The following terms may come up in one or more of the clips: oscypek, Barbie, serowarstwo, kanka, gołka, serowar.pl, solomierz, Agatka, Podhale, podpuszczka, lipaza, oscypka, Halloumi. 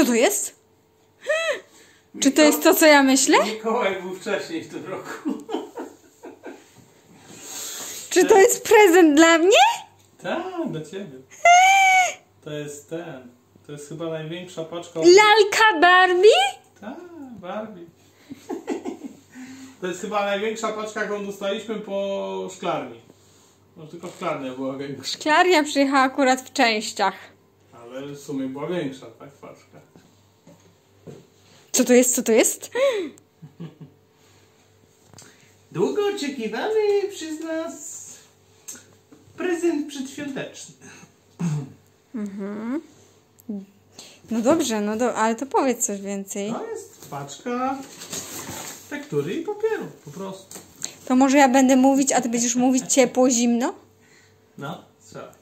Co to jest? Czy to jest to, co ja myślę? Mikołaj był wcześniej w tym roku. Czy to jest prezent dla mnie? Tak, dla ciebie. To jest ten. To jest chyba największa paczka. Lalka Barbie? Tak, Barbie. To jest chyba największa paczka, jaką dostaliśmy po szklarni. No tylko szklarnia była większa. Szklarnia przyjechała akurat w częściach. Ale w sumie była większa, tak, paczka. Co to jest? Co to jest? Długo oczekiwany przez nas prezent przedświąteczny. Mhm. No dobrze, ale to powiedz coś więcej. To jest paczka tektury i papieru, po prostu. To może ja będę mówić, a ty będziesz mówić ciepło, zimno? No, trzeba.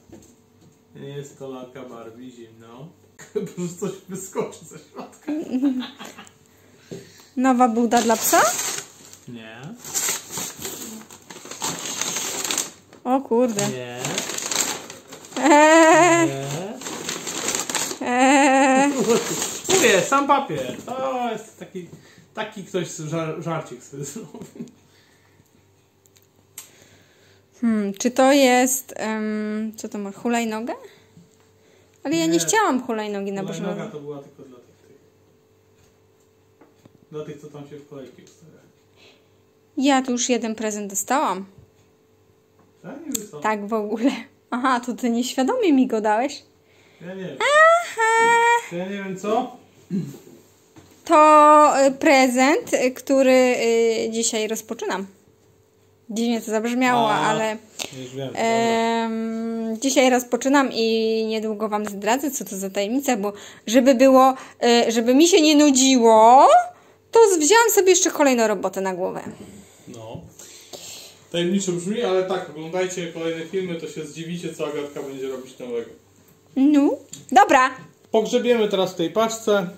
Jest to lalka Barbie, zimno. Po prostu coś wyskoczy ze środka. Nowa buda dla psa? Nie. O kurde. Nie. Mówię, sam papier. To jest taki ktoś żarcik sobie zrobił. Czy to jest... co to ma? Hulajnogę? Ale ja nie chciałam hulajnogi na Bożym. Hulajnoga to była tylko dla tych. Dla tych, co tam się w kolejki ustawiali. Ja tu już jeden prezent dostałam. Tak w ogóle. Aha, to ty nieświadomie mi go dałeś. Ja nie wiem. Aha. Ja nie wiem co. To prezent, który dzisiaj rozpoczynam. Dziwnie to zabrzmiało, ale już wiem, dzisiaj rozpoczynam i niedługo wam zdradzę, co to za tajemnica, bo żeby mi się nie nudziło, to wziąłam sobie jeszcze kolejną robotę na głowę. No. Tajemniczo brzmi, ale tak, oglądajcie kolejne filmy, to się zdziwicie, co Agatka będzie robić nowego. No, dobra. Pogrzebiemy teraz w tej paczce,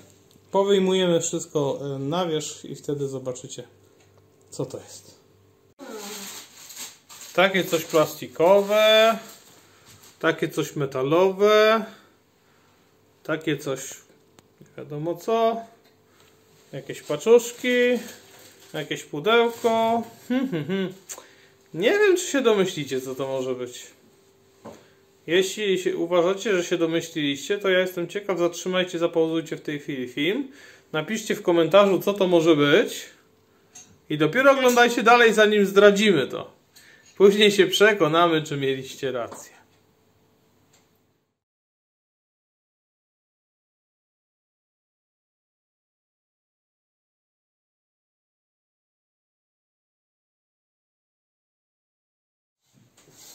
powyjmujemy wszystko na wierzch i wtedy zobaczycie, co to jest. Takie coś plastikowe, takie coś metalowe, takie coś nie wiadomo co, jakieś paczuszki, jakieś pudełko. Nie wiem, czy się domyślicie, co to może być. Jeśli uważacie, że się domyśliliście, to ja jestem ciekaw. Zatrzymajcie, zapauzujcie w tej chwili film. Napiszcie w komentarzu, co to może być. I dopiero oglądajcie dalej, zanim zdradzimy to. Później się przekonamy, czy mieliście rację.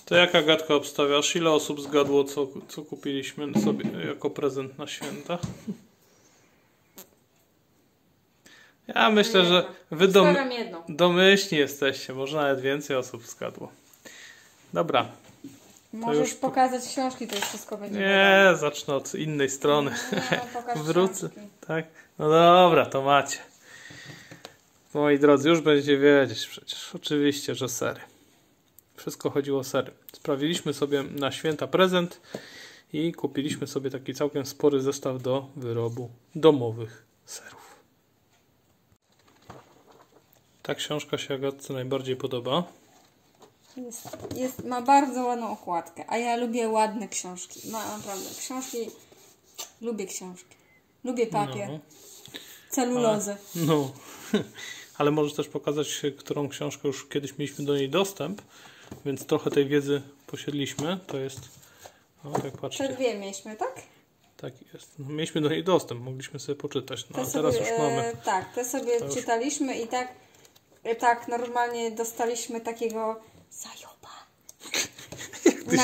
To jaka gadka obstawiasz? Ile osób zgadło, co kupiliśmy sobie jako prezent na święta? Ja myślę, że wy domyślni jesteście. Może nawet więcej osób zgadło. Dobra. Możesz już pokazać książki, to już wszystko będzie. Nie, dobrać. Zacznę od innej strony. No, wrócę. Tak? No dobra, to macie. Moi drodzy, już będziecie wiedzieć przecież. Oczywiście, że sery. Wszystko chodziło o sery. Sprawiliśmy sobie na święta prezent i kupiliśmy sobie taki całkiem spory zestaw do wyrobu domowych serów. Ta książka się Agatce najbardziej podoba. Ma bardzo ładną okładkę, a ja lubię ładne książki. Naprawdę, książki. Lubię papier, celulozę. No, ale możesz też pokazać, którą książkę już kiedyś mieliśmy do niej dostęp, więc trochę tej wiedzy posiedliśmy. To jest, no tak patrzcie. Te dwie mieliśmy, tak? Tak jest. No, mieliśmy do niej dostęp, mogliśmy sobie poczytać, no a teraz już mamy. Tak, te sobie czytaliśmy i tak. Tak, normalnie dostaliśmy takiego zajoba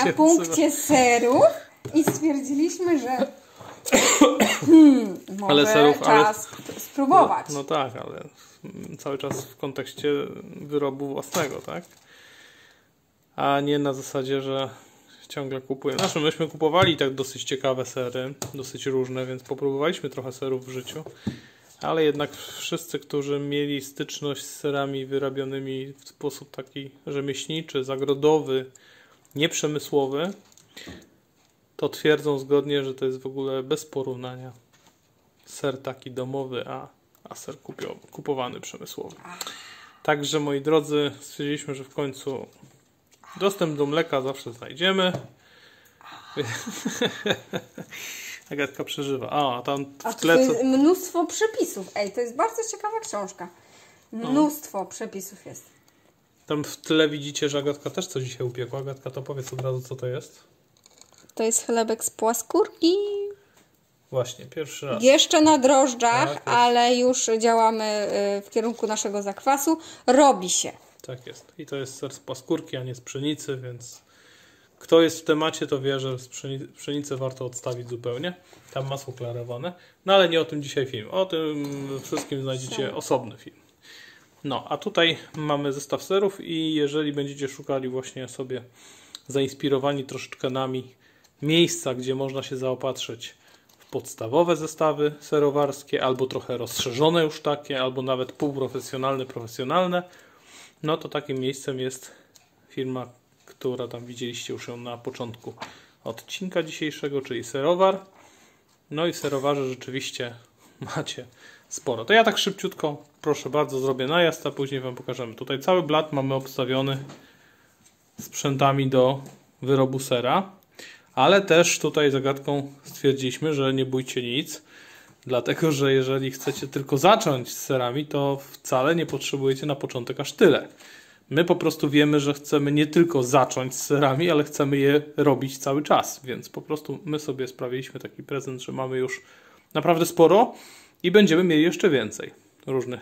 na punkcie serów i stwierdziliśmy, że może ale serów, czas spróbować. No tak, ale cały czas w kontekście wyrobu własnego, tak? A nie na zasadzie, że ciągle kupuję. Znaczy, myśmy kupowali tak dosyć ciekawe sery, dosyć różne, więc popróbowaliśmy trochę serów w życiu. Ale jednak wszyscy, którzy mieli styczność z serami wyrabianymi w sposób taki rzemieślniczy, zagrodowy, nieprzemysłowy, to twierdzą zgodnie, że to jest w ogóle bez porównania ser taki domowy, a ser kupowany przemysłowy. Także, moi drodzy, stwierdziliśmy, że w końcu dostęp do mleka zawsze znajdziemy. Agatka przeżywa. A tam w tle... jest mnóstwo przepisów. Ej, to jest bardzo ciekawa książka. Mnóstwo przepisów jest. Tam w tle widzicie, że Agatka też coś dzisiaj upiekła. Agatka, to powiedz od razu, co to jest. To jest chlebek z płaskór i... Właśnie, pierwszy raz. Jeszcze na drożdżach, tak, ale już działamy w kierunku naszego zakwasu. Robi się. Tak jest. I to jest ser z płaskórki, a nie z pszenicy, więc... Kto jest w temacie, to wie, że pszenicę warto odstawić zupełnie. Tam masło klarowane. No ale nie o tym dzisiaj film. O tym wszystkim znajdziecie osobny film. No, a tutaj mamy zestaw serów i jeżeli będziecie szukali właśnie sobie, zainspirowani troszeczkę nami, miejsca, gdzie można się zaopatrzyć w podstawowe zestawy serowarskie, albo trochę rozszerzone już takie, albo nawet półprofesjonalne, profesjonalne, no to takim miejscem jest firma, która tam widzieliście już ją na początku odcinka dzisiejszego, czyli Serowar. No i w Serowarze rzeczywiście macie sporo. To ja tak szybciutko, proszę bardzo, zrobię najazd, a później Wam pokażemy. Tutaj cały blat mamy obstawiony sprzętami do wyrobu sera, ale też tutaj z Agatką stwierdziliśmy, że nie bójcie nic, dlatego że jeżeli chcecie tylko zacząć z serami, to wcale nie potrzebujecie na początek aż tyle. My po prostu wiemy, że chcemy nie tylko zacząć z serami, ale chcemy je robić cały czas, więc po prostu my sobie sprawiliśmy taki prezent, że mamy już naprawdę sporo i będziemy mieli jeszcze więcej różnych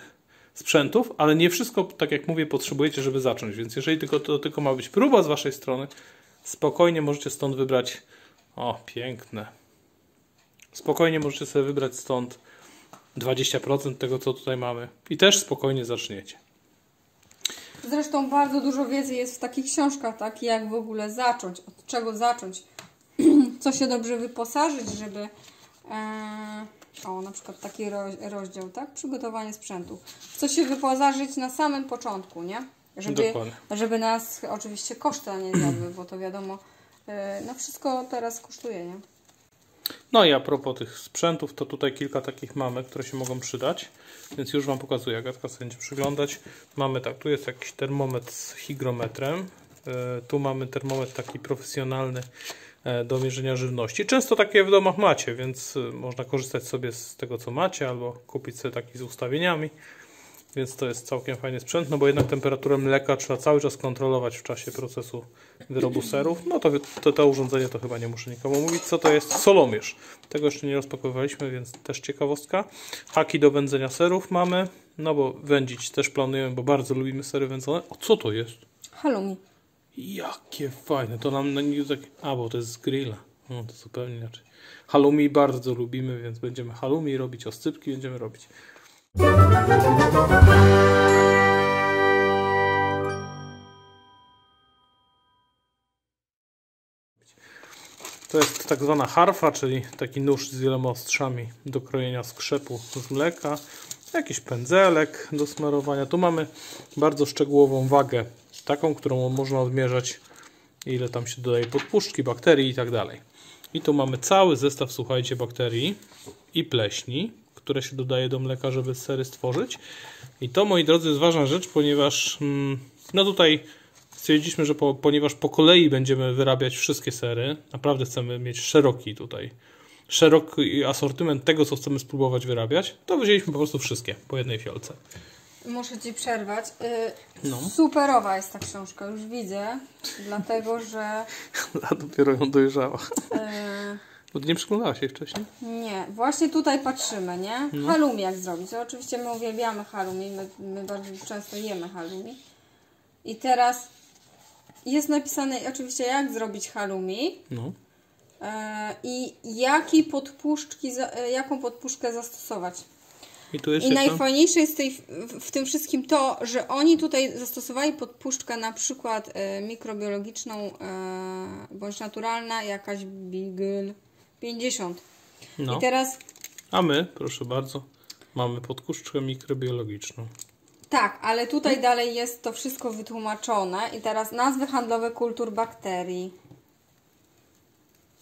sprzętów, ale nie wszystko, tak jak mówię, potrzebujecie, żeby zacząć, więc jeżeli to tylko ma być próba z Waszej strony, spokojnie możecie stąd wybrać, o piękne, spokojnie możecie sobie wybrać stąd 20% tego, co tutaj mamy i też spokojnie zaczniecie. Zresztą bardzo dużo wiedzy jest w takich książkach, tak jak w ogóle zacząć, od czego zacząć, co się dobrze wyposażyć, żeby... O, na przykład taki rozdział, tak? Przygotowanie sprzętu. Co się wyposażyć na samym początku, nie? Żeby nas oczywiście koszta nie zjadły, bo to wiadomo, no wszystko teraz kosztuje, nie? No i a propos tych sprzętów, to tutaj kilka takich mamy, które się mogą przydać, więc już Wam pokazuję, Agatka sobie będzie przyglądać. Mamy tak, tu jest jakiś termometr z hygrometrem, tu mamy termometr taki profesjonalny do mierzenia żywności. Często takie w domach macie, więc można korzystać sobie z tego, co macie, albo kupić sobie taki z ustawieniami, więc to jest całkiem fajny sprzęt, no bo jednak temperaturę mleka trzeba cały czas kontrolować w czasie procesu wyrobu serów. No to urządzenie to chyba nie muszę nikomu mówić. Co to jest? Solomierz. Tego jeszcze nie rozpakowywaliśmy, więc też ciekawostka. Haki do wędzenia serów mamy, no bo wędzić też planujemy, bo bardzo lubimy sery wędzone. O, co to jest? Halloumi. Jakie fajne, to nam na nie tak... A, bo to jest z grilla. No to zupełnie inaczej. Halloumi bardzo lubimy, więc będziemy halloumi robić, oscypki będziemy robić. To jest tak zwana harfa, czyli taki nóż z wieloma ostrzami do krojenia skrzepu z mleka. Jakiś pędzelek do smarowania. Tu mamy bardzo szczegółową wagę, taką, którą można odmierzać, ile tam się dodaje podpuszczki, bakterii i tak dalej. I tu mamy cały zestaw, słuchajcie, bakterii i pleśni, które się dodaje do mleka, żeby sery stworzyć. I to, moi drodzy, jest ważna rzecz, ponieważ no tutaj stwierdziliśmy, że ponieważ po kolei będziemy wyrabiać wszystkie sery, naprawdę chcemy mieć szeroki asortyment tego, co chcemy spróbować wyrabiać, to wzięliśmy po prostu wszystkie po jednej fiolce. Muszę Ci przerwać. Superowa jest ta książka, już widzę, dlatego że... Ja dopiero ją dojrzała. Bo nie przyglądałaś jej wcześniej? Nie, właśnie tutaj patrzymy, nie? No. Halloumi jak zrobić. No, oczywiście my uwielbiamy halloumi, my bardzo często jemy halloumi. I teraz jest napisane oczywiście, jak zrobić halloumi. No. I jaką podpuszczkę zastosować. I najfajniejsze jest w tym wszystkim to, że oni tutaj zastosowali podpuszczkę na przykład mikrobiologiczną bądź naturalna, jakaś Bigl 50. No. I teraz... A my, proszę bardzo, mamy podpuszczkę mikrobiologiczną. Tak, ale tutaj dalej jest to wszystko wytłumaczone. I teraz nazwy handlowe kultur bakterii.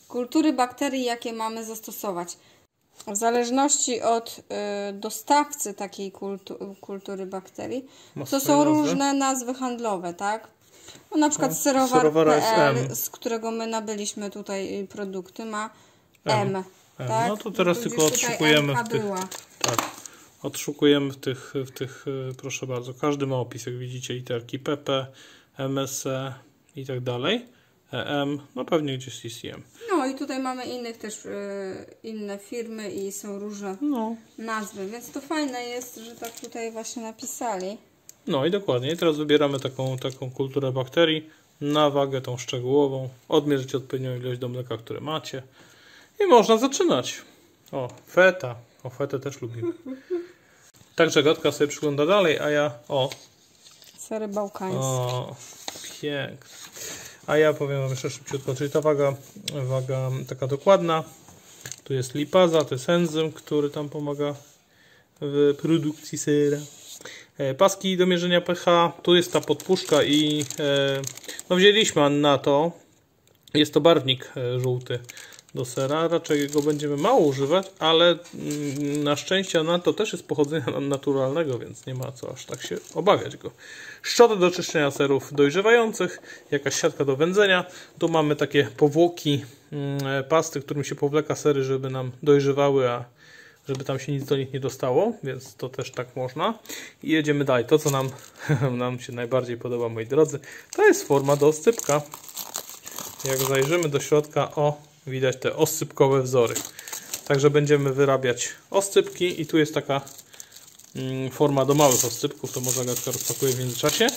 Kultury bakterii, jakie mamy zastosować. W zależności od dostawcy takiej kultury bakterii, to są różne nazwy handlowe, tak? No, na przykład serowar.pl, z którego my nabyliśmy tutaj produkty, ma M. Tak? No to teraz tylko odszukujemy w tych, tak, odszukujemy w tych, proszę bardzo, każdy ma opis, jak widzicie, literki PP, MSE i tak dalej. EM, no pewnie gdzieś CCM. No i tutaj mamy innych też, inne firmy i są różne nazwy, więc to fajne jest, że tak tutaj właśnie napisali. No i dokładnie, i teraz wybieramy taką kulturę bakterii na wagę tą szczegółową, odmierzyć odpowiednią ilość do mleka, które macie i można zaczynać. O, feta, o fetę też lubimy. Także Agatka sobie przygląda dalej, a ja, sery bałkańskie. O, piękne. A ja powiem wam jeszcze szybciutko, czyli ta waga taka dokładna, tu jest lipaza, to jest enzym, który tam pomaga w produkcji sera. Paski do mierzenia pH, tu jest ta podpuszka i no wzięliśmy na to, jest to barwnik żółty do sera, raczej go będziemy mało używać, ale na szczęście na to też jest pochodzenia naturalnego, więc nie ma co aż tak się obawiać go. Szczoty do czyszczenia serów dojrzewających, jakaś siatka do wędzenia, tu mamy takie powłoki pasty, którym się powleka sery, żeby nam dojrzewały, a żeby tam się nic do nich nie dostało, więc to też tak można. I jedziemy dalej. To, co nam się najbardziej podoba, moi drodzy, to jest forma do oscypka. Jak zajrzymy do środka, widać te oscypkowe wzory. Także będziemy wyrabiać oscypki i tu jest taka forma do małych oscypków, to może Agatka rozpakuje w międzyczasie.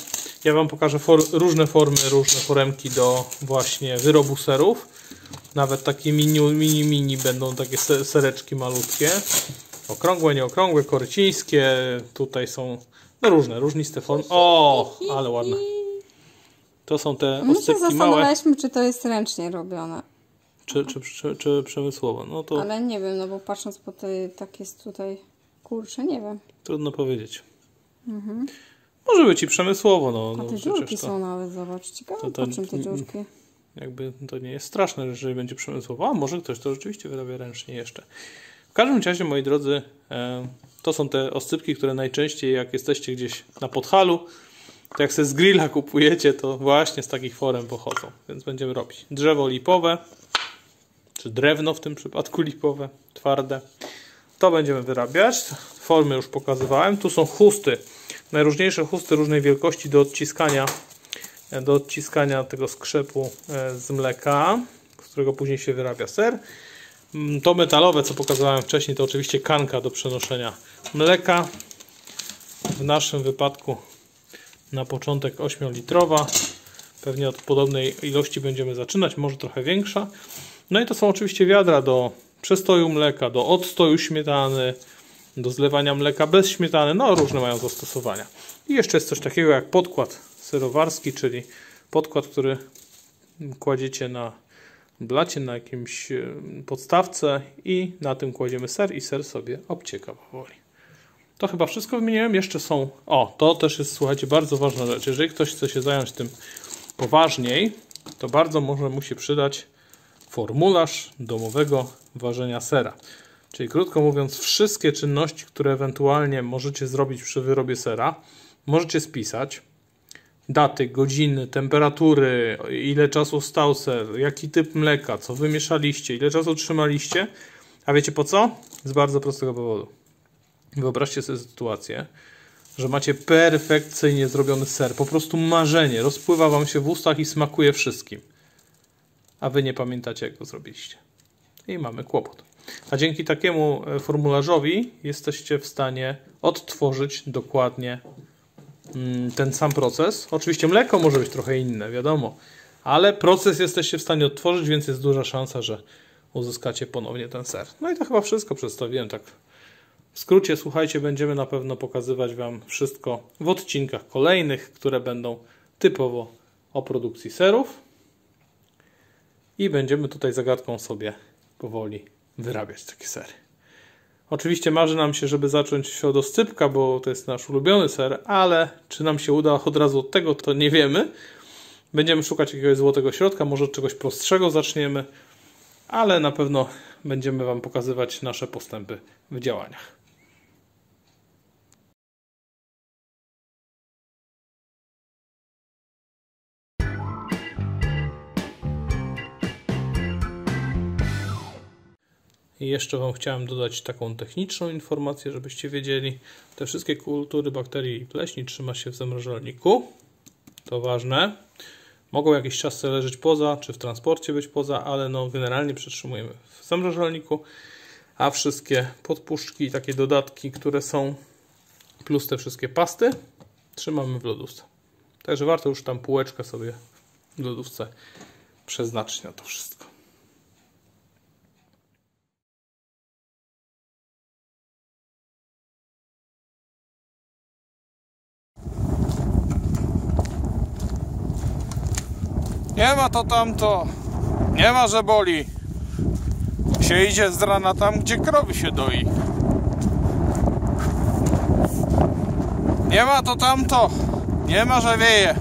Ja wam pokażę różne formy, różne foremki do właśnie wyrobu serów. Nawet takie mini będą takie sereczki malutkie. Okrągłe, nieokrągłe, korycińskie. Tutaj są różniste formy. O, ale ładne. To są te oscypki małe. My się zastanawialiśmy, czy to jest ręcznie robione. Czy przemysłowo. No to... Ale nie wiem, no bo patrząc po tej, tak jest tutaj, kurczę, nie wiem. Trudno powiedzieć. Mhm. Może być i przemysłowo. No, te dziurki są nawet, zobacz, ciekawe, po czym te dziurki. Jakby to nie jest straszne, jeżeli będzie przemysłowo. A może ktoś to rzeczywiście wyrabia ręcznie jeszcze. W każdym razie, moi drodzy, to są te oscypki, które najczęściej, jak jesteście gdzieś na podchalu, to jak se z grilla kupujecie, to właśnie z takich forem pochodzą. Więc będziemy robić drzewo lipowe, czy drewno w tym przypadku lipowe, twarde. To będziemy wyrabiać. Formy już pokazywałem. Tu są chusty. Najróżniejsze chusty różnej wielkości do odciskania tego skrzepu z mleka, z którego później się wyrabia ser. To metalowe, co pokazywałem wcześniej, to oczywiście kanka do przenoszenia mleka. W naszym wypadku na początek 8-litrowa. Pewnie od podobnej ilości będziemy zaczynać, może trochę większa. No i to są oczywiście wiadra do przestoju mleka, do odstoju śmietany, do zlewania mleka bez śmietany. No, różne mają zastosowania. I jeszcze jest coś takiego jak podkład serowarski, czyli podkład, który kładziecie na blacie, na jakimś podstawce i na tym kładziemy ser i ser sobie obcieka powoli. To chyba wszystko wymieniłem. Jeszcze są... to też jest, słuchajcie, bardzo ważna rzecz. Jeżeli ktoś chce się zająć tym poważniej, to bardzo może mu się przydać formularz domowego ważenia sera. Czyli krótko mówiąc, wszystkie czynności, które ewentualnie możecie zrobić przy wyrobie sera, możecie spisać. Daty, godziny, temperatury, ile czasu stał ser, jaki typ mleka, co wymieszaliście, ile czasu trzymaliście. A wiecie po co? Z bardzo prostego powodu. Wyobraźcie sobie sytuację, że macie perfekcyjnie zrobiony ser. Po prostu marzenie. Rozpływa wam się w ustach i smakuje wszystkim. A wy nie pamiętacie, jak go zrobiliście. I mamy kłopot. A dzięki takiemu formularzowi jesteście w stanie odtworzyć dokładnie ten sam proces. Oczywiście mleko może być trochę inne, wiadomo, ale proces jesteście w stanie odtworzyć, więc jest duża szansa, że uzyskacie ponownie ten ser. No i to chyba wszystko przedstawiłem tak w skrócie. Słuchajcie, będziemy na pewno pokazywać wam wszystko w odcinkach kolejnych, które będą typowo o produkcji serów i będziemy tutaj zagadką sobie powoli wyrabiać takie sery. Oczywiście marzy nam się, żeby zacząć od oscypka, bo to jest nasz ulubiony ser, ale czy nam się uda od razu od tego, to nie wiemy. Będziemy szukać jakiegoś złotego środka, może od czegoś prostszego zaczniemy, ale na pewno będziemy Wam pokazywać nasze postępy w działaniach. I jeszcze Wam chciałem dodać taką techniczną informację, żebyście wiedzieli. Te wszystkie kultury bakterii i pleśni trzyma się w zamrażalniku. To ważne. Mogą jakiś czas leżeć poza, czy w transporcie być poza, ale no generalnie przetrzymujemy w zamrażalniku. A wszystkie podpuszczki i takie dodatki, które są, plus te wszystkie pasty, trzymamy w lodówce. Także warto już tam półeczkę sobie w lodówce przeznaczyć na to wszystko. Nie ma to tamto, nie ma, że boli. Się idzie z rana tam, gdzie krowy się doi. Nie ma to tamto, nie ma, że wieje.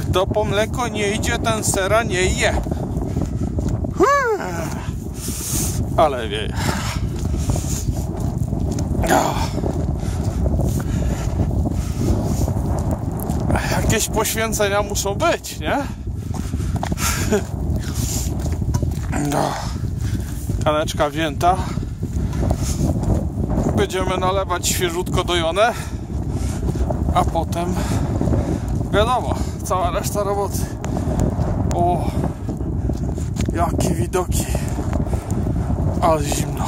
Kto po mleko nie idzie, ten sera nie je. Ale wieje. Jakieś poświęcenia muszą być, nie? No. Kaneczka wzięta. Będziemy nalewać świeżutko dojone, a potem wiadomo, cała reszta roboty. O, jakie widoki, ale zimno.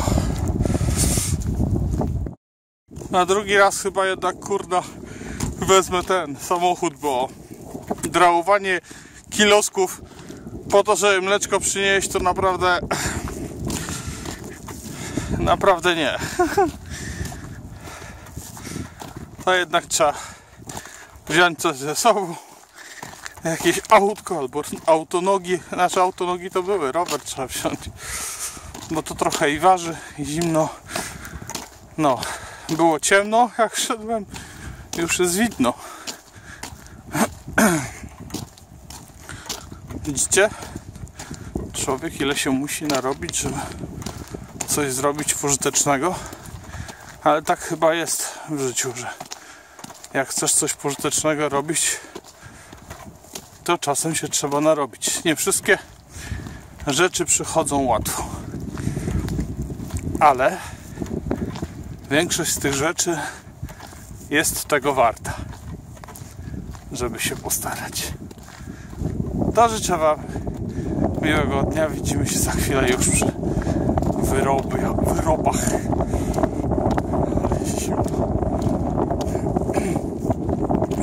Na drugi raz chyba jednak kurna wezmę ten samochód, bo drałowanie kilosków po to, żeby mleczko przynieść, to naprawdę nie. To jednak trzeba wziąć coś ze sobą, jakieś autko albo autonogi. Nasze autonogi to były, rower trzeba wziąć, bo to trochę i waży, i zimno. No, było ciemno jak szedłem, już jest widno. Widzicie? Człowiek ile się musi narobić, żeby coś zrobić pożytecznego. Ale tak chyba jest w życiu, że jak chcesz coś pożytecznego robić, to czasem się trzeba narobić. Nie wszystkie rzeczy przychodzą łatwo. Ale większość z tych rzeczy jest tego warta, żeby się postarać. To życzę Wam miłego dnia. Widzimy się za chwilę już przy wyrobach.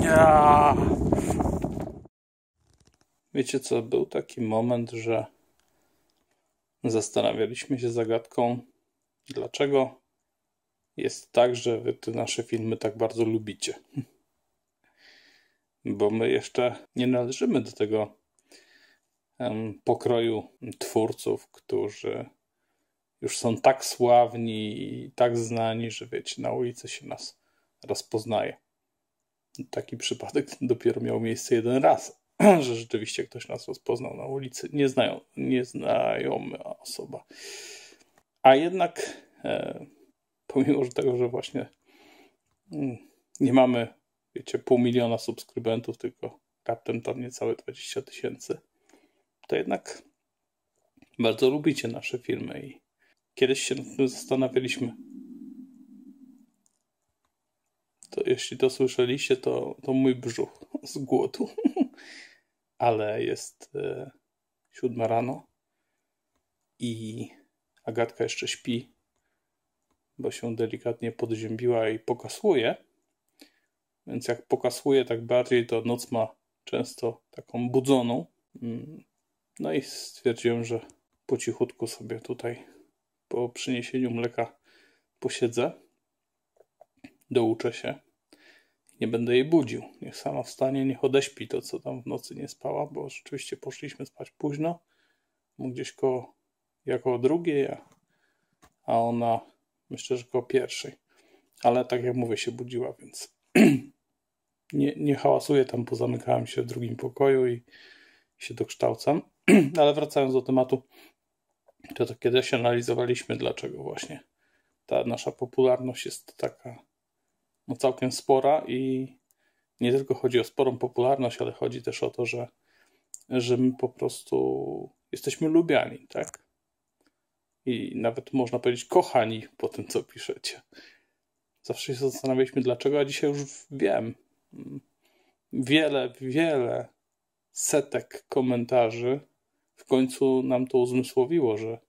Ja. Wiecie co, był taki moment, że zastanawialiśmy się z Agatką, dlaczego jest tak, że Wy te nasze filmy tak bardzo lubicie. Bo my jeszcze nie należymy do tego pokroju twórców, którzy już są tak sławni i tak znani, że wiecie, na ulicy się nas rozpoznaje. Taki przypadek dopiero miał miejsce jeden raz, że rzeczywiście ktoś nas rozpoznał na ulicy. Nieznajoma osoba. A jednak pomimo tego, że właśnie nie mamy, wiecie, 500 000 subskrybentów, tylko raptem tam niecałe 20 000, to jednak bardzo lubicie nasze filmy i kiedyś się nad tym zastanawialiśmy. To jeśli to słyszeliście, to mój brzuch z głodu. Ale jest 7 rano i Agatka jeszcze śpi, bo się delikatnie podziębiła i pokasłuje. Więc jak pokasłuje tak bardziej, to noc ma często taką budzoną. No i stwierdziłem, że po cichutku sobie tutaj po przyniesieniu mleka posiedzę, douczę się, nie będę jej budził. Niech sama wstanie, niech odeśpi to, co tam w nocy nie spała, bo rzeczywiście poszliśmy spać późno, gdzieś koło, jako o drugiej, a ona myślę, że koło pierwszej. Ale tak jak mówię, się budziła, więc nie hałasuję tam, pozamykałem się w drugim pokoju i się dokształcam. Ale wracając do tematu, to kiedyś analizowaliśmy, dlaczego właśnie ta nasza popularność jest taka no całkiem spora i nie tylko chodzi o sporą popularność, ale chodzi też o to, że my po prostu jesteśmy lubiani, tak? I nawet można powiedzieć kochani po tym, co piszecie. Zawsze się zastanawialiśmy dlaczego, a dzisiaj już wiem. Wiele, wiele setek komentarzy w końcu nam to uzmysłowiło, że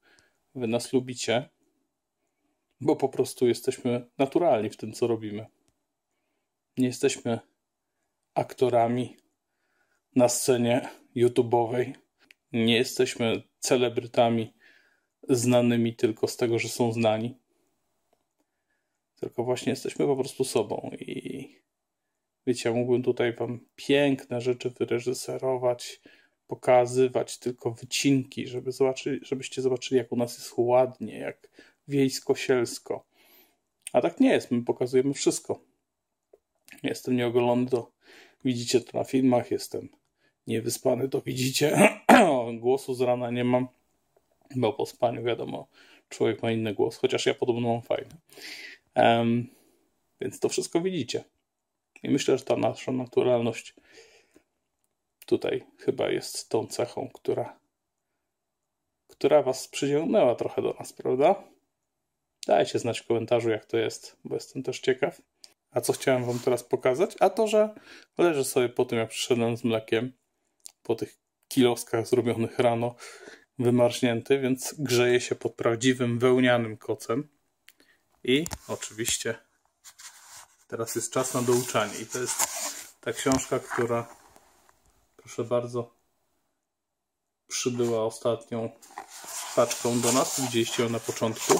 wy nas lubicie, bo po prostu jesteśmy naturalni w tym, co robimy. Nie jesteśmy aktorami na scenie YouTube'owej. Nie jesteśmy celebrytami znanymi tylko z tego, że są znani. Tylko właśnie jesteśmy po prostu sobą. I wiecie, ja mógłbym tutaj wam piękne rzeczy wyreżyserować, pokazywać tylko wycinki, żebyście zobaczyli, jak u nas jest ładnie, jak wiejsko-sielsko. A tak nie jest, my pokazujemy wszystko. Jestem nieogolony, to widzicie to na filmach, jestem niewyspany, to widzicie. Głosu z rana nie mam, bo po spaniu wiadomo, człowiek ma inny głos, chociaż ja podobno mam fajny. Więc to wszystko widzicie. I myślę, że ta nasza naturalność tutaj chyba jest tą cechą, która was przyciągnęła trochę do nas, prawda? Dajcie znać w komentarzu, jak to jest, bo jestem też ciekaw. A co chciałem wam teraz pokazać? A to, że leżę sobie po tym, jak przyszedłem z mlekiem, po tych kiloskach zrobionych rano, wymarznięty, więc grzeję się pod prawdziwym wełnianym kocem. I oczywiście teraz jest czas na douczanie. I to jest ta książka, która, proszę bardzo, przybyła ostatnią paczką do nas. Widzieliście ją na początku.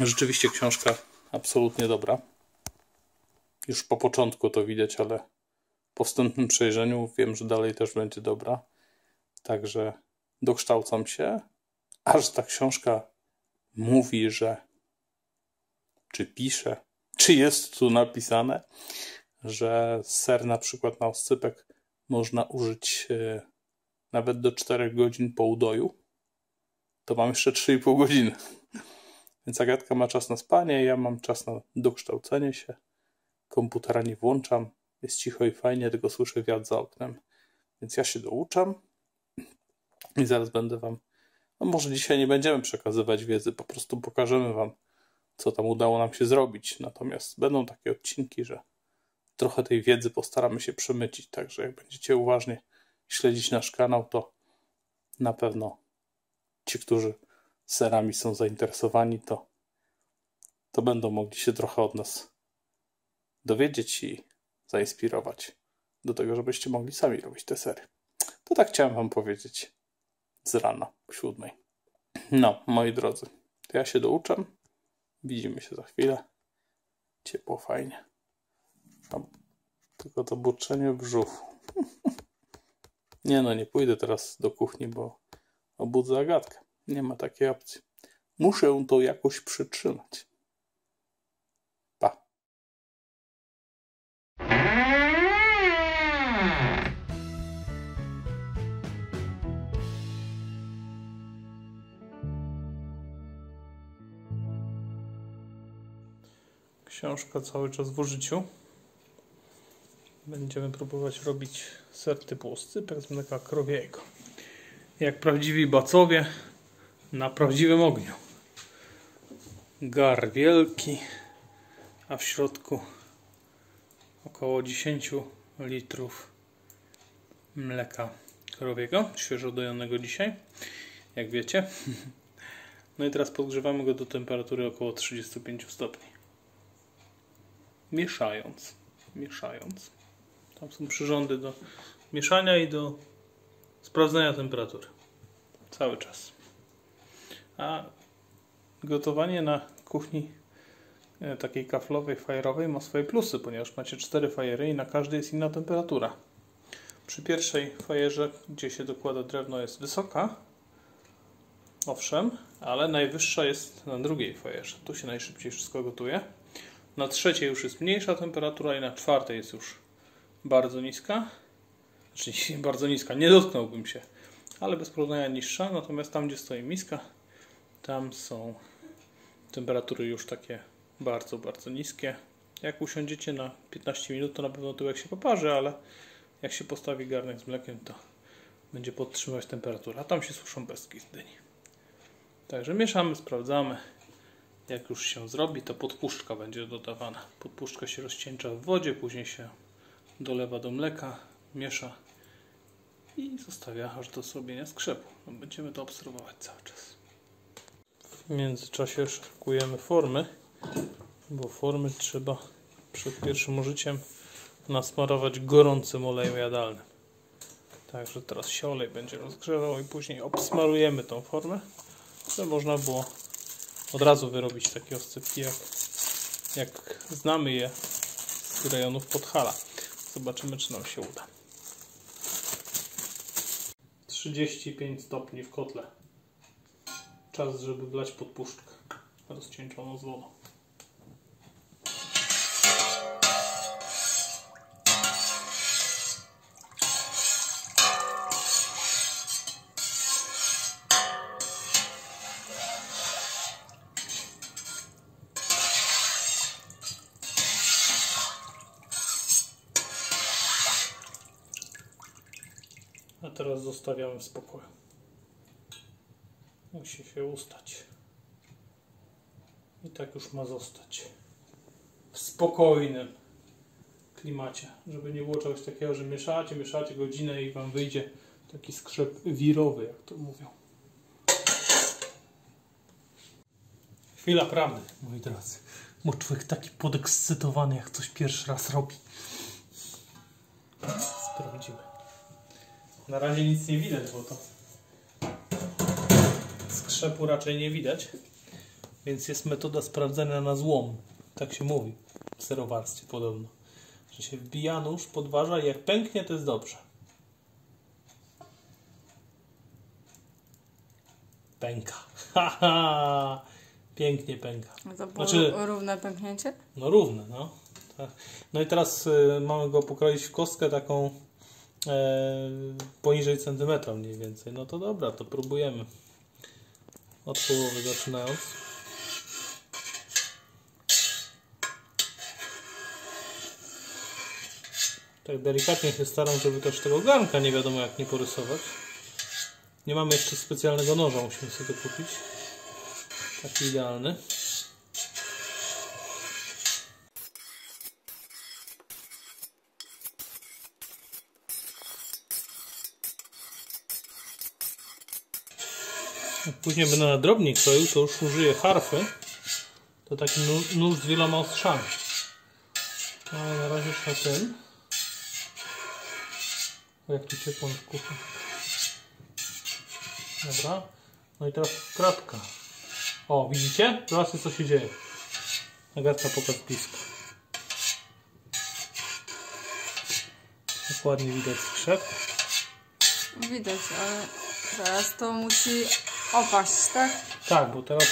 Rzeczywiście książka absolutnie dobra. Już po początku to widać, ale po wstępnym przejrzeniu wiem, że dalej też będzie dobra. Także dokształcam się, aż ta książka mówi, że czy pisze, czy jest tu napisane, że ser na przykład na oscypek można użyć nawet do 4 godzin po udoju. To mam jeszcze 3,5 godziny. Więc Agatka ma czas na spanie, ja mam czas na dokształcenie się. Komputera nie włączam, jest cicho i fajnie, tylko słyszę wiatr za oknem. Więc ja się douczam i zaraz będę wam... No może dzisiaj nie będziemy przekazywać wiedzy, po prostu pokażemy wam, co tam udało nam się zrobić. Natomiast będą takie odcinki, że trochę tej wiedzy postaramy się przemycić. Także jak będziecie uważnie śledzić nasz kanał, to na pewno ci, którzy serami są zainteresowani, to będą mogli się trochę od nas dowiedzieć i zainspirować do tego, żebyście mogli sami robić te sery. To tak chciałem wam powiedzieć z rana, 7. No, moi drodzy, to ja się douczam. Widzimy się za chwilę. Ciepło, fajnie. Tam, tylko to burczenie w brzuchu. Nie no, nie pójdę teraz do kuchni, bo obudzę Agatkę. Nie ma takiej opcji. Muszę to jakoś przytrzymać. Książka cały czas w użyciu. Będziemy próbować robić ser typu oscypek z mleka krowiego. Jak prawdziwi bacowie na prawdziwym ogniu. Gar wielki, a w środku około 10 litrów mleka krowiego, świeżo dojonego dzisiaj, jak wiecie. No i teraz podgrzewamy go do temperatury około 35 stopni. Mieszając. Tam są przyrządy do mieszania i do sprawdzania temperatury. Cały czas. A gotowanie na kuchni takiej kaflowej, fajerowej ma swoje plusy, ponieważ macie 4 fajery i na każdej jest inna temperatura. Przy pierwszej fajerze, gdzie się dokłada drewno, jest wysoka. Owszem, ale najwyższa jest na drugiej fajerze. Tu się najszybciej wszystko gotuje. Na trzeciej już jest mniejsza temperatura i na czwartej jest już bardzo niska. Znaczy nie bardzo niska, nie dotknąłbym się, ale bez porównania niższa, natomiast tam, gdzie stoi miska, tam są temperatury już takie bardzo, bardzo niskie. Jak usiądziecie na 15 minut, to na pewno tyłek się poparzy, ale jak się postawi garnek z mlekiem, to będzie podtrzymywać temperaturę, a tam się suszą pestki z dyni. Także mieszamy, sprawdzamy. Jak już się zrobi, to podpuszczka będzie dodawana. Podpuszczka się rozcieńcza w wodzie, później się dolewa do mleka, miesza i zostawia aż do zrobienia skrzepu. No, będziemy to obserwować cały czas. W międzyczasie szykujemy formy, bo formy trzeba przed pierwszym użyciem nasmarować gorącym olejem jadalnym. Także teraz się olej będzie rozgrzewał i później obsmarujemy tą formę, żeby można było od razu wyrobić takie oscypki, jak znamy je z rejonów Podhala. Zobaczymy, czy nam się uda. 35 stopni w kotle. Czas, żeby wlać podpuszczkę rozcieńczoną z wodą. A teraz zostawiamy w spokoju. Musi się ustać. I tak już ma zostać. W spokojnym klimacie. Żeby nie było czegoś takiego, że mieszacie godzinę i wam wyjdzie taki skrzep wirowy, jak to mówią. Chwila prawdy, moi drodzy. Bo człowiek taki podekscytowany, jak coś pierwszy raz robi. Sprawdzimy. Na razie nic nie widać, bo to skrzepu raczej nie widać, więc jest metoda sprawdzenia na złom. Tak się mówi w serowarstwie podobno, że się wbija nóż, podważa i jak pęknie, to jest dobrze. Pęka. Ha, ha. Pięknie pęka. To było znaczy, równe pęknięcie? No równe, no. Tak. No i teraz mamy go pokroić w kostkę taką poniżej centymetra mniej więcej. No to dobra, to próbujemy od połowy zaczynając. Tak delikatnie się staram, żeby też tego garnka nie wiadomo jak nie porysować. Nie mamy jeszcze specjalnego noża, musimy sobie to kupić. Taki idealny. Później będę na drobniej kroił, to już użyję harfy. To taki nóż z wieloma ostrzami. Ale na razie już na tym. Jak tu ciepło w kuchni. Dobra. No i teraz kratka. O, widzicie? Zobaczcie, co się dzieje. Agatka pokaz blisko. Dokładnie widać skrzep. Widać, ale teraz to musi opaść, tak? Tak, bo teraz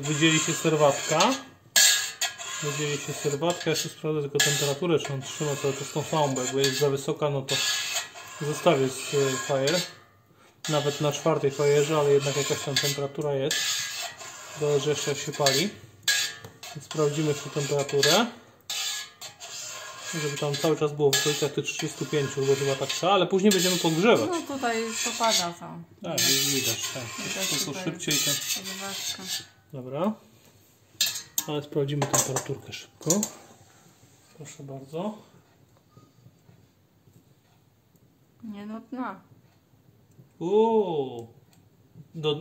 wydzieli się serwatka. Wydzieli się serwatka. Jeszcze sprawdzę tylko temperaturę, czy on trzyma cały czas tą samą, bo jakby jest za wysoka, no to zostawię fajer. Nawet na czwartej fajerze, ale jednak jakaś tam temperatura jest. Zależy jeszcze jak się pali. Więc sprawdzimy jeszcze temperaturę. Żeby tam cały czas było w okolicach tych 35, bo chyba tak trzeba, ale później będziemy podgrzewać. No tutaj popada tam. Tak, widać, tak. To szybciej to. Dobra. Ale sprawdzimy temperaturkę szybko. Proszę bardzo. Nie do dna. Uuu.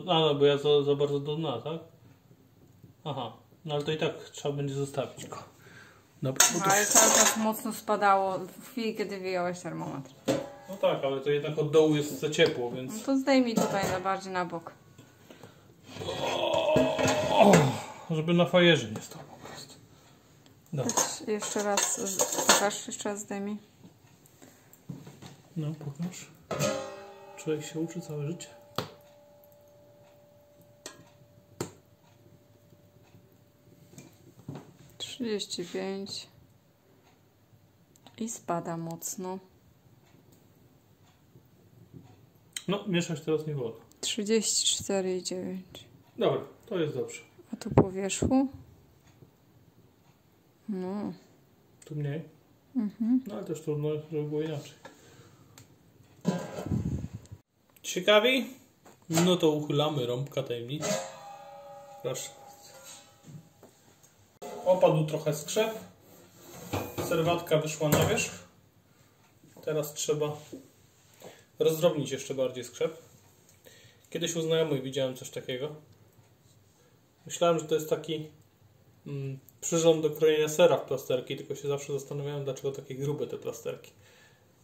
Ale bo ja za bardzo do dna, tak? Aha. No ale to i tak trzeba będzie zostawić go. Dobra, no ale cały czas mocno spadało w chwili, kiedy wyjąłeś termometr. No tak, ale to jednak od dołu jest za ciepło, więc... No to zdejmij tutaj bardziej na bok. O, żeby na fajerze nie stało po prostu. Dobra. Jeszcze raz, pokaż, jeszcze raz zdejmij. No, pokaż. Człowiek się uczy całe życie. I spada mocno. No, mieszać teraz nie wolno. 34,9. Dobra, to jest dobrze. A tu po wierzchu? No. Tu mniej? Mhm. No, ale też trudno, żeby było inaczej. Ciekawi? No to uchylamy rąbka tajemnicy. Proszę. Opadł trochę skrzew. Serwatka wyszła na wierzch. Teraz trzeba rozdrobnić jeszcze bardziej skrzep. Kiedyś u znajomych widziałem coś takiego. Myślałem, że to jest taki przyrząd do krojenia sera w plasterki, tylko się zawsze zastanawiałem, dlaczego takie grube te plasterki.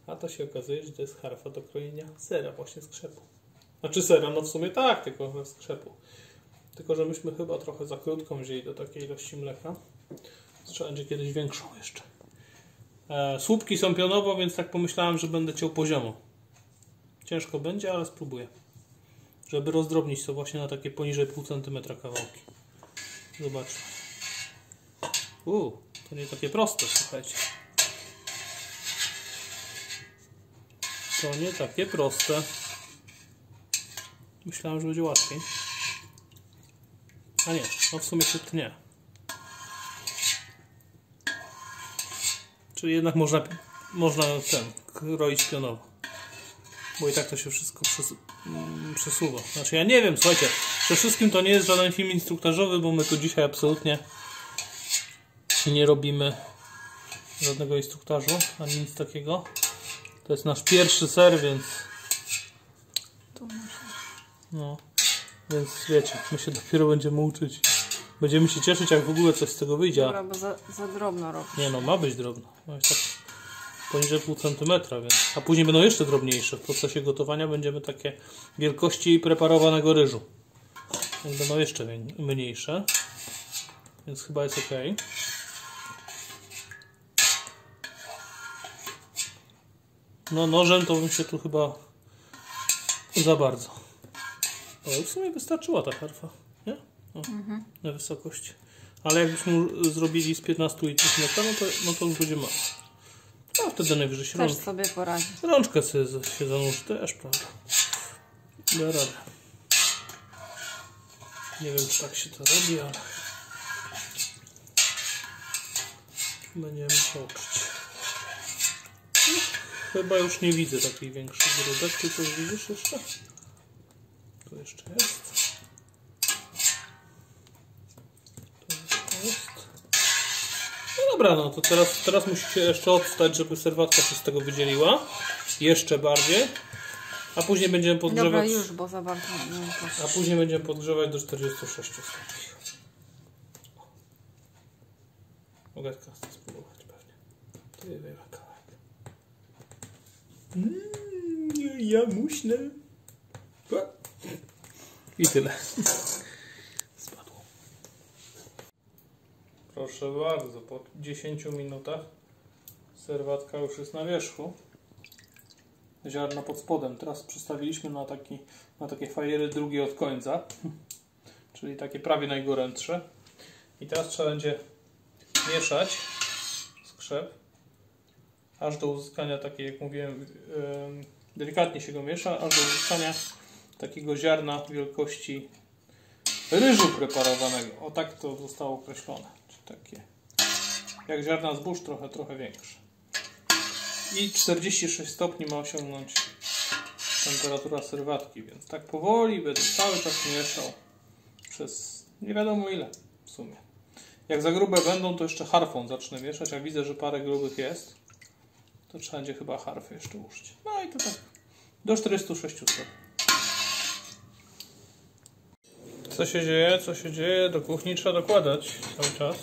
A to się okazuje, że to jest harfa do krojenia sera, właśnie z krzepu. Znaczy sera, no w sumie tak, tylko z krzepu. Tylko, że myśmy chyba trochę za krótką wzięli do takiej ilości mleka. Trzeba będzie kiedyś większą jeszcze. Słupki są pionowo, więc tak pomyślałem, że będę ciął poziomo. Ciężko będzie, ale spróbuję. Żeby rozdrobnić to właśnie na takie poniżej pół centymetra kawałki. Zobaczmy. To nie takie proste, słuchajcie. To nie takie proste. Myślałem, że będzie łatwiej. A nie, no w sumie się tnie. Czyli jednak można kroić pionowo. Bo i tak to się wszystko przesuwa. Znaczy ja nie wiem, słuchajcie, przede wszystkim to nie jest żaden film instruktażowy, bo my tu dzisiaj absolutnie nie robimy żadnego instruktażu, ani nic takiego. To jest nasz pierwszy ser, więc... No, więc wiecie, my się dopiero będziemy uczyć. Będziemy się cieszyć, jak w ogóle coś z tego wyjdzie. Dobra, bo za drobno robisz. Nie no, ma być drobno. Ma być tak poniżej pół centymetra, więc... A później będą jeszcze drobniejsze. W procesie gotowania będziemy takie wielkości preparowanego ryżu. Więc będą jeszcze mniejsze. Więc chyba jest ok. No nożem to bym się tu chyba za bardzo. O, w sumie wystarczyła ta harfa, nie? O, na wysokość. Ale jakbyśmy zrobili z 15,5 metra, no to już będzie mało. A wtedy najwyżej się rączkę sobie poradzi. Rączkę sobie się zanurzy, też prawda. Da radę. Nie wiem, czy tak się to robi, ale będziemy się uczyć. Chyba już nie widzę takiej większej grudek. Ty coś widzisz jeszcze? Tu jeszcze jest. Tu jeszcze jest. No dobra, no to teraz musicie jeszcze odstać, żeby serwatka się z tego wydzieliła. Jeszcze bardziej. A później będziemy podgrzewać... Dobra, już, bo za bardzo nie. A później będziemy podgrzewać do 46 stopni. Mogę teraz spróbować pewnie. To nie wiem, jaka. Jamuśne. I tyle. Spadło. Proszę bardzo, po 10 minutach serwatka już jest na wierzchu. Ziarna pod spodem. Teraz przystawiliśmy na takie fajery drugie od końca. Czyli takie prawie najgorętsze. I teraz trzeba będzie mieszać skrzep. Aż do uzyskania takiej, jak mówiłem, delikatnie się go miesza, aż do uzyskania takiego ziarna wielkości ryżu preparowanego. O tak to zostało określone. Czyli takie jak ziarna zbóż, trochę większe. I 46 stopni ma osiągnąć temperatura serwatki, więc tak powoli będę cały czas mieszał przez nie wiadomo ile w sumie. Jak za grube będą, to jeszcze harfą zacznę mieszać, jak widzę, że parę grubych jest. To trzeba będzie chyba harfy jeszcze użyć. No i to tak do 46 stopni. Co się dzieje? Co się dzieje? Do kuchni trzeba dokładać cały czas.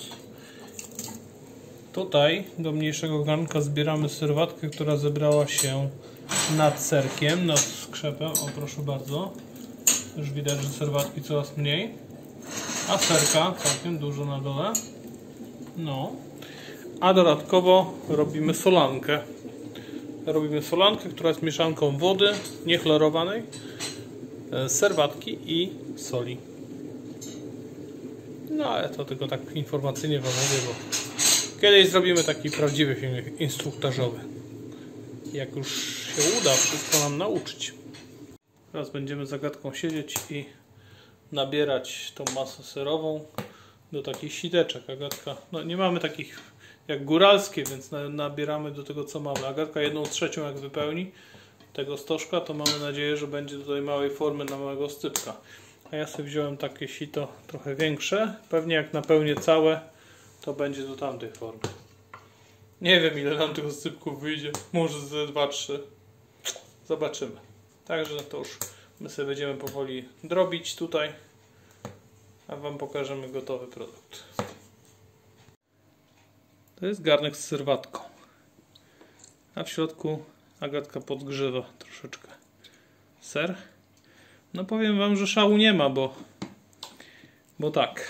Tutaj do mniejszego garnka zbieramy serwatkę, która zebrała się nad serkiem, nad skrzepem. O, proszę bardzo. Już widać, że serwatki coraz mniej. A serka całkiem dużo na dole. No. A dodatkowo robimy solankę. Robimy solankę, która jest mieszanką wody niechlorowanej, serwatki i soli. No ale to tylko tak informacyjnie wam mówię, bo kiedyś zrobimy taki prawdziwy film instruktażowy. Jak już się uda wszystko nam nauczyć. Teraz będziemy z Agatką siedzieć i nabierać tą masę serową do takich siteczek. Agatka, no nie mamy takich jak góralskie, więc nabieramy do tego, co mamy. Agatka 1/3 jak wypełni tego stożka, to mamy nadzieję, że będzie tutaj małej formy na małego oscypka. A ja sobie wziąłem takie sito trochę większe. Pewnie jak napełnię całe, to będzie do tamtej formy. Nie wiem, ile nam tych oscypków wyjdzie. Może ze 2-3. Zobaczymy. Także to już my sobie będziemy powoli drobić tutaj. A wam pokażemy gotowy produkt. To jest garnek z serwatką. A w środku Agatka podgrzewa troszeczkę ser. No powiem wam, że szału nie ma, bo tak.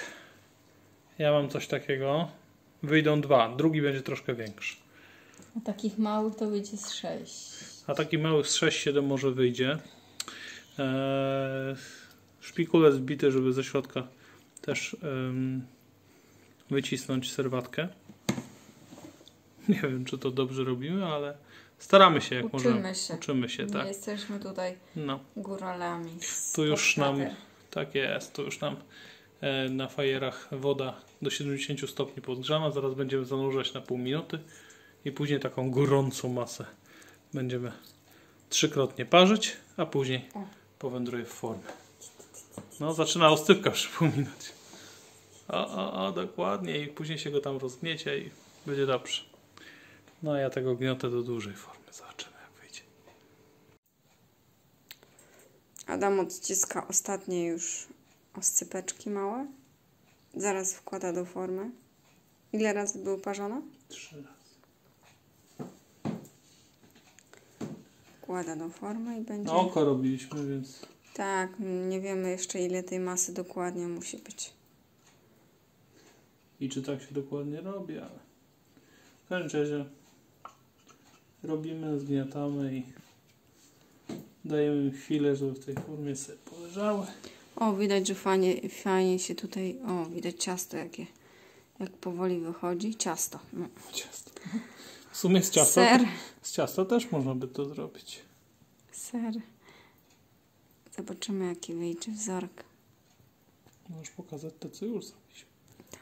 Ja mam coś takiego. Wyjdą 2. Drugi będzie troszkę większy. A takich małych to wyjdzie z 6. A takich małych z 6-7 może wyjdzie. Szpikulec zbity, żeby ze środka też wycisnąć serwatkę. Nie wiem, czy to dobrze robimy, ale staramy się, jak uczymy się, tak? Nie jesteśmy tutaj góralami. Tu już nam, tak jest, tu już nam na fajerach woda do 70 stopni podgrzana. Zaraz będziemy zanurzać na pół minuty i później taką gorącą masę będziemy 3-krotnie parzyć, a później powędruje w formie. No, zaczyna oscypka przypominać. O, dokładnie. I później się go tam rozgniecie i będzie dobrze. No, ja tego gniotę do dużej formy. Zobaczymy, jak wyjdzie. Adam odciska ostatnie już oscypeczki małe. Zaraz wkłada do formy. Ile razy były parzone? 3 razy. Wkłada do formy i będzie... Na oko robiliśmy, więc... Tak, nie wiemy jeszcze, ile tej masy dokładnie musi być. I czy tak się dokładnie robi, ale... W każdym razie robimy, zgniatamy i dajemy im chwilę, żeby w tej formie sobie poleżały. O, widać, że fajnie się tutaj... O, widać ciasto, jak powoli wychodzi. Ciasto. No. Ciasto. W sumie z ciasta, ser. Z ciasta też można by to zrobić. Ser. Zobaczymy, jaki wyjdzie wzorek. Możesz pokazać te, co już zrobiliśmy.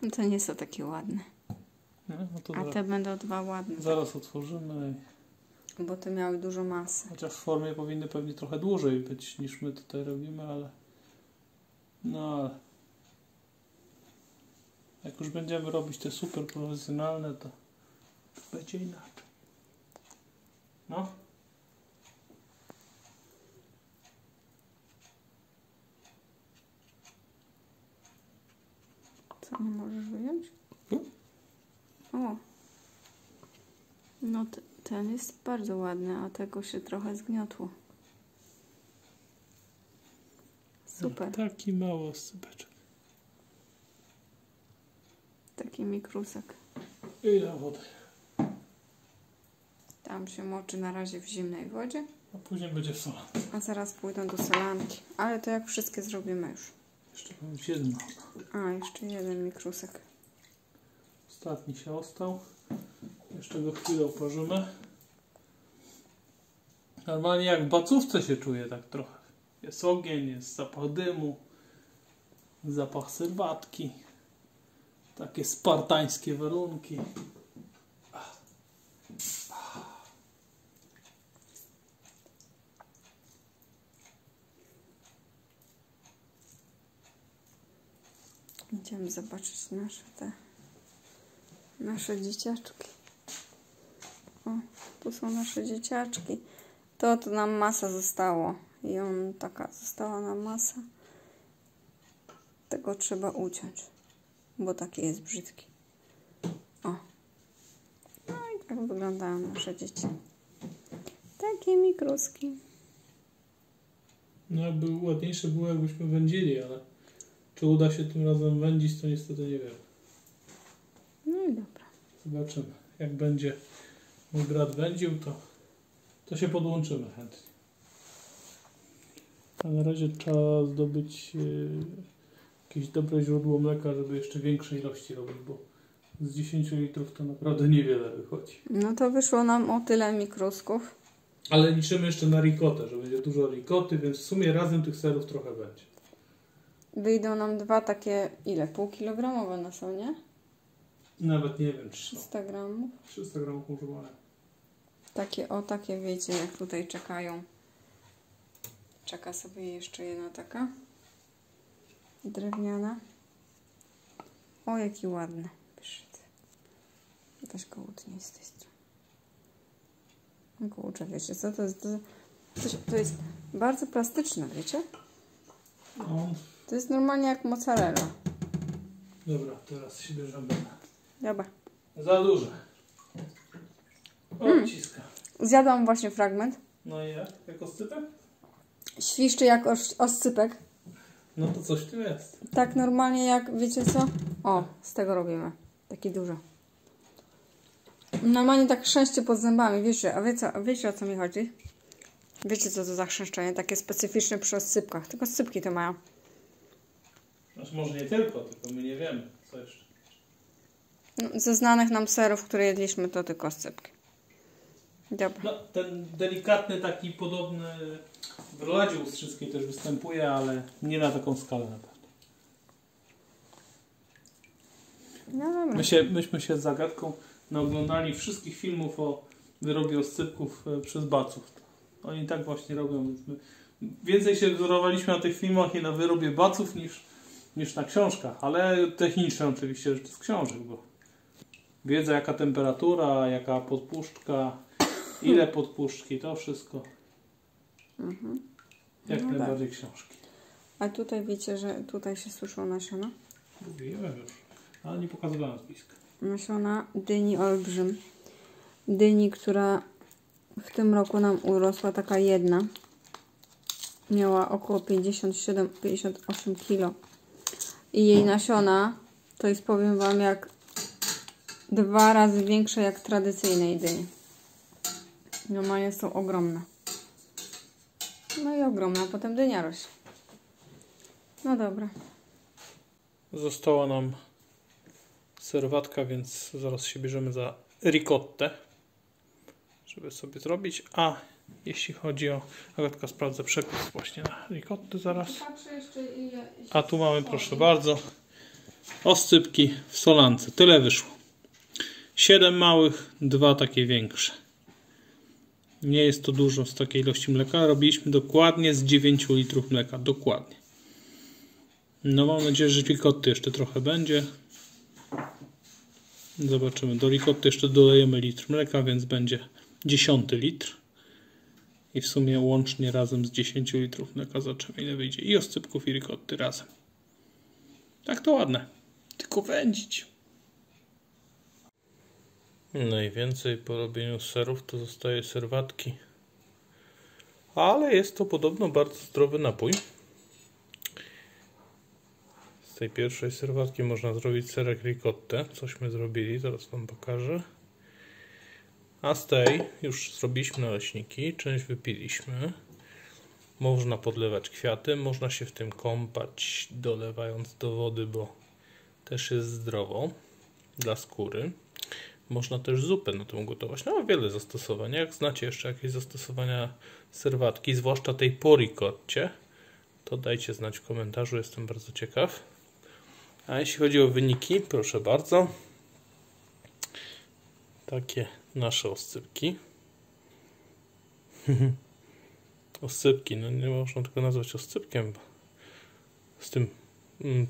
Tamte nie są takie ładne. Nie? No to zaraz, te będą 2 ładne. Zaraz otworzymy. Bo te miały dużo masy. Chociaż w formie powinny pewnie trochę dłużej być, niż my tutaj robimy, ale... No ale... Jak już będziemy robić te super profesjonalne, to będzie inaczej. No. Co, nie możesz wyjąć? O! No ten jest bardzo ładny, a tego się trochę zgniotło. Super. No, taki mały oscypeczek. Taki mikrusek. I na wodę. Tam się moczy na razie w zimnej wodzie. A później będzie solanka. A zaraz pójdą do solanki. Ale to jak wszystkie zrobimy już. Jeszcze mam jedno. A, jeszcze jeden mikrusek. Ostatni się ostał. Jeszcze go chwilę oparzymy. Normalnie jak w bacówce się czuję tak trochę. Jest ogień, jest zapach dymu. Zapach serwatki. Takie spartańskie warunki. Idziemy zobaczyć nasze dzieciaczki. O, tu są nasze dzieciaczki. To nam masa zostało. I on taka została nam masa. Tego trzeba uciąć, bo taki jest brzydki. O. No i tak wyglądają nasze dzieci. Takie mikruski. No jakby ładniejsze było, jakbyśmy wędzili, ale... Czy uda się tym razem wędzić, to niestety nie wiem. No i dobra. Zobaczymy. Jak będzie mój brat wędził, to się podłączymy chętnie. A na razie trzeba zdobyć jakieś dobre źródło mleka, żeby jeszcze większej ilości robić, bo z 10 litrów to naprawdę niewiele wychodzi. No to wyszło nam o tyle mikrusków. Ale liczymy jeszcze na ricotę, że będzie dużo ricoty, więc w sumie razem tych serów trochę będzie. Wyjdą nam dwa takie, ile? Półkilogramowe noszą, nie? Nawet nie wiem, 300 gramów. 300 gramów używane. Takie, o takie, wiecie, jak tutaj czekają. Czeka sobie jeszcze jedna taka. Drewniana. O, jaki ładny. Weź go utnij z tej strony. Kurczę, wiecie co, to jest, to jest bardzo plastyczne, wiecie? No. To jest normalnie jak mozzarella. Dobra, teraz się bierzemy. Dobra. Za duże. Odciska. Zjadłam właśnie fragment. No i jak? Jak oscypek? Świszczy jak oscypek. No to coś tu jest. Tak normalnie jak, wiecie co? O, z tego robimy. Taki duży. Normalnie tak chrzęście pod zębami, wiecie, a wiecie o co mi chodzi? Wiecie co to za chrzęszczenie, takie specyficzne przy oscypkach, tylko oscypki to mają. Znaczy może nie tylko, tylko my nie wiemy, co jeszcze. No, ze znanych nam serów, które jedliśmy, to tylko oscypki. Dobra. No, ten delikatny, taki podobny w roladzie ustrzyckiej też występuje, ale nie na taką skalę na pewno. No dobra. Myśmy się z Agatką naoglądali wszystkich filmów o wyrobie oscypków przez baców. Oni tak właśnie robią. Więc my więcej się wzorowaliśmy na tych filmach i na wyrobie baców niż na książkach, ale technicznie oczywiście rzeczy z książek, bo wiedza jaka temperatura, jaka podpuszczka, ile podpuszczki, to wszystko. Mhm. Jak no najbardziej tak. Książki. A tutaj wiecie, że tutaj się suszą nasiona? Mówiłem już, ale nie pokazywałem z bliska. Nasiona dyni olbrzym. Dyni, która w tym roku nam urosła, taka jedna. Miała około 57-58 kg. I jej nasiona to jest, powiem wam, jak 2 razy większe jak tradycyjnej dyni. Normalnie są ogromne. No i ogromna potem dynia rośnie. No dobra. Została nam serowatka, więc zaraz się bierzemy za ricottę, żeby sobie zrobić. A jeśli chodzi o... Agatka sprawdzę przepis właśnie na ricottę zaraz. A tu mamy, proszę bardzo, oscypki w solance. Tyle wyszło. 7 małych, 2 takie większe. Nie jest to dużo z takiej ilości mleka. Robiliśmy dokładnie z 9 litrów mleka. Dokładnie. No mam nadzieję, że ricotty jeszcze trochę będzie. Zobaczymy. Do ricotty jeszcze dodajemy litr mleka, więc będzie 10 litr. I w sumie łącznie razem z 10 litrów mleka zobaczymy, ile wyjdzie. I oscypków, i ricotty razem. Tak to ładne. Tylko wędzić. Najwięcej po robieniu serów to zostaje serwatki. Ale jest to podobno bardzo zdrowy napój. Z tej pierwszej serwatki można zrobić serek ricottę, cośmy zrobili, zaraz wam pokażę. A z tej już zrobiliśmy naleśniki, część wypiliśmy. Można podlewać kwiaty, można się w tym kąpać, dolewając do wody, bo też jest zdrowo dla skóry. Można też zupę na tym gotować, no wiele zastosowań. Jak znacie jeszcze jakieś zastosowania serwatki, zwłaszcza tej po ricotcie, to dajcie znać w komentarzu, jestem bardzo ciekaw. A jeśli chodzi o wyniki, proszę bardzo, takie nasze oscypki. Oscypki, no nie można tego nazwać oscypkiem, bo z tym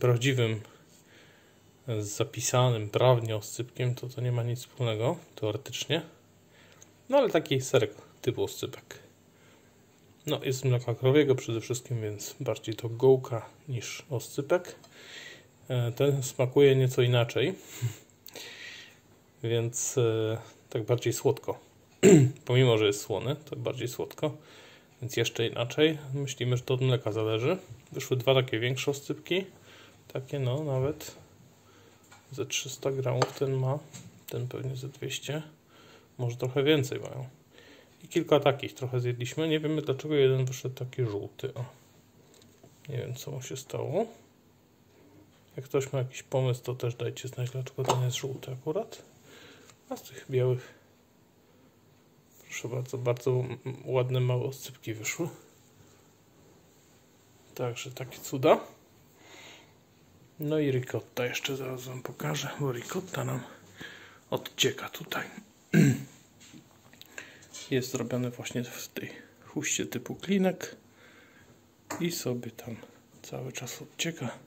prawdziwym, zapisanym prawnie oscypkiem to nie ma nic wspólnego, teoretycznie. No ale taki serek typu oscypek. No jest z mleka krowiego przede wszystkim, więc bardziej to gołka niż oscypek. Ten smakuje nieco inaczej, więc tak bardziej słodko. Pomimo, że jest słony, to bardziej słodko, więc jeszcze inaczej. Myślimy, że to od mleka zależy. Wyszły 2 takie większe oscypki, takie no nawet ze 300 gramów ten ma, ten pewnie ze 200, może trochę więcej mają. I kilka takich trochę zjedliśmy, nie wiemy dlaczego jeden wyszedł taki żółty. O. Nie wiem co mu się stało. Jak ktoś ma jakiś pomysł, to też dajcie znać, dlaczego ten jest żółty akurat. A z tych białych, Proszę bardzo, bardzo ładne małe oscypki wyszły. Także takie cuda. No i ricotta jeszcze zaraz wam pokażę, bo ricotta nam odcieka tutaj. Jest zrobione właśnie w tej huście typu klinek i sobie tam cały czas odcieka.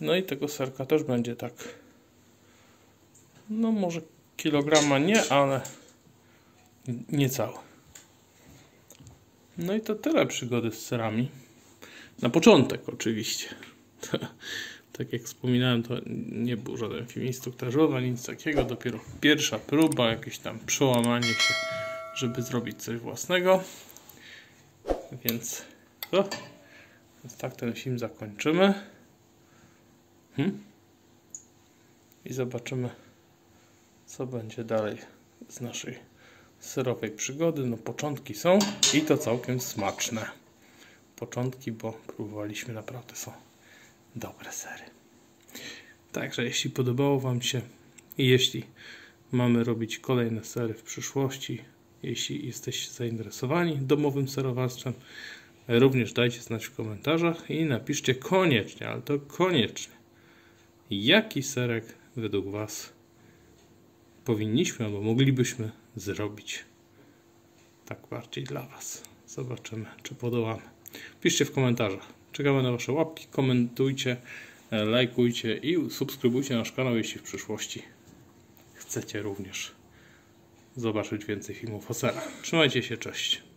No i tego serka też będzie tak, no może kilograma nie, ale niecałe. No i to tyle przygody z serami. Na początek oczywiście. Tak jak wspominałem, to nie był żaden film instruktażowy, nic takiego. Dopiero pierwsza próba, jakieś tam przełamanie się, żeby zrobić coś własnego. Więc to. Więc tak ten film zakończymy. I zobaczymy, co będzie dalej z naszej serowej przygody. No początki są i to całkiem smaczne. Początki, bo próbowaliśmy, naprawdę są dobre sery. Także jeśli podobało wam się i jeśli mamy robić kolejne sery w przyszłości, jeśli jesteście zainteresowani domowym serowarstwem, również dajcie znać w komentarzach i napiszcie koniecznie, ale to koniecznie, jaki serek według was powinniśmy albo moglibyśmy zrobić tak bardziej dla was. Zobaczymy, czy podołamy. Piszcie w komentarzach. Czekamy na wasze łapki, komentujcie, lajkujcie i subskrybujcie nasz kanał, jeśli w przyszłości chcecie również zobaczyć więcej filmów o serach. Trzymajcie się, cześć!